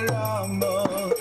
Hare Rama,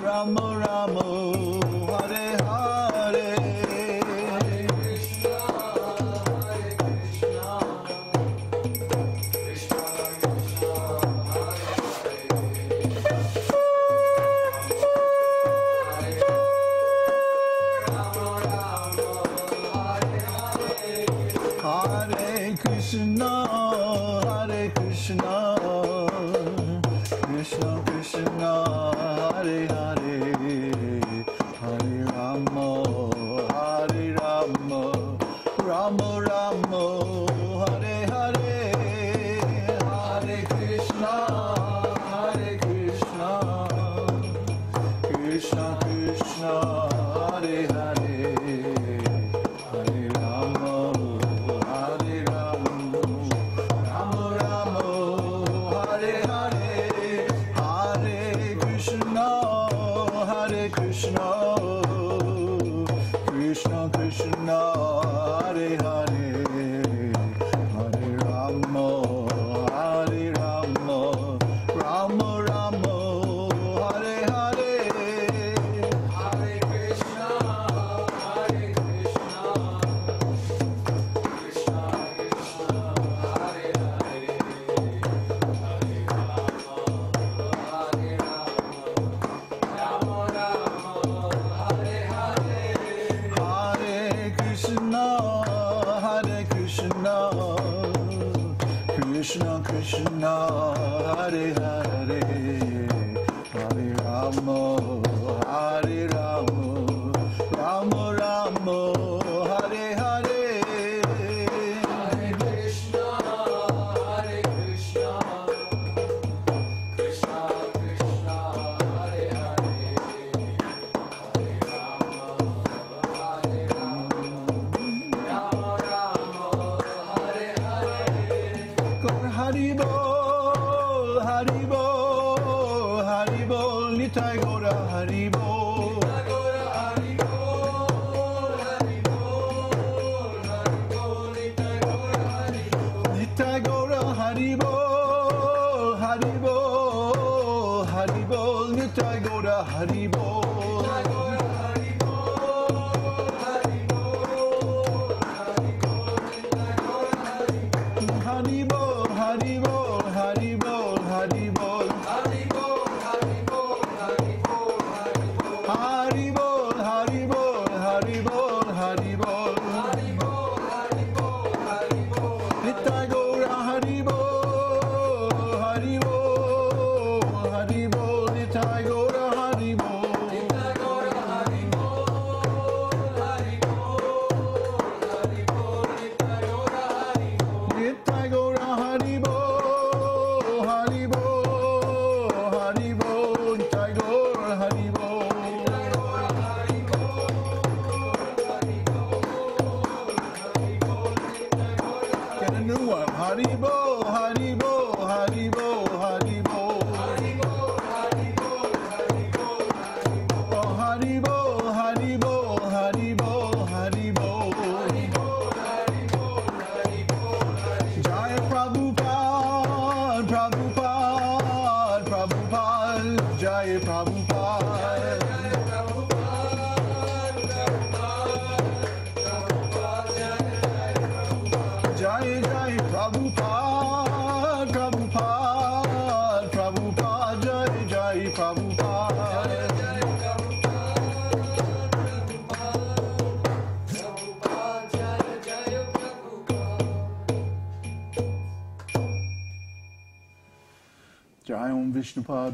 Rama Rama. Krishna Hare Krishna Krishna Krishna Hare Hare Hare Rama Hare Rama Rama Rama Hare Hare Hare Krishna Hare Krishna Krishna Krishna Hare Hare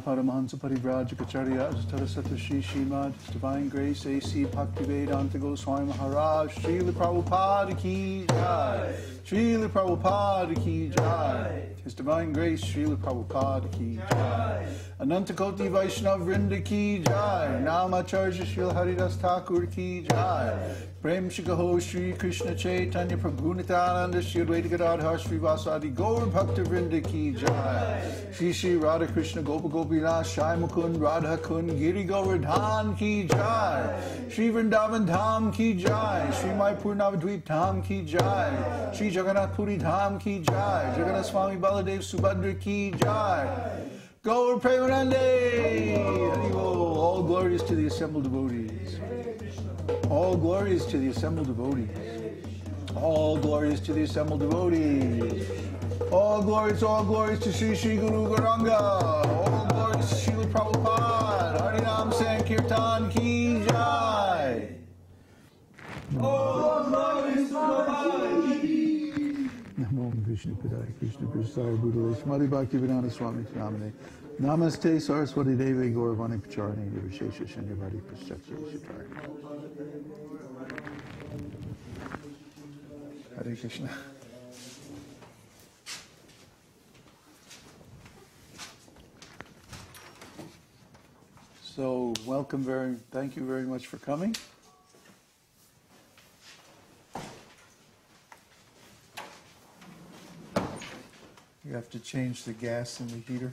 Paramahansa Parivraj Acharya Saraswati Shri Srimad Divine Grace A.C. Bhaktivedanta Goswami Maharaj Śrīla Prabhupāda Ki Jai Śrīla Prabhupāda Ki Jai His Divine Grace Śrīla Prabhupāda Ki Jai Anantakoti Vaishnava Vrinda Ki Jai Namacharya Śrīla Haridas Thakur Ki Jai Prem Shikaho Shri Krishna Caitanya Prabhu Nityananda Shri Advaita Gadadhar Shrivasadi Gaur Bhakta Vrinda Ki Jai Shri Shri Radha Krishna Gopa Gopinath Shai Mukund Radha Kund Girigovardhan Ki Jai Shri Vrindavan Dham Ki Jai Shri Mayapur Nadwiti Dham Ki Jai Shri Jagannath Puri Dham Ki Jai Jagannath Swami Baladev Subhadra Ki Jai Gaur Prajnanandey. All glories to the assembled devotees. All glories to the assembled devotees. All glories to the assembled devotees. All glories to Sri Sri Guru Gauranga. All glories to Śrīla Prabhupāda. Harinam Sankirtan Ki Jai. All glories to Prabhupada. Krishna Purusaya Bhutale Smadi Bhakti Vinana Swami Namane Namaste Saraswati Deve Gauravani Pacharani Nivashesha Shanyavadi Prasakti Sutari Hare Krishna. So welcome, thank you very much for coming. You have to change the gas in the heater.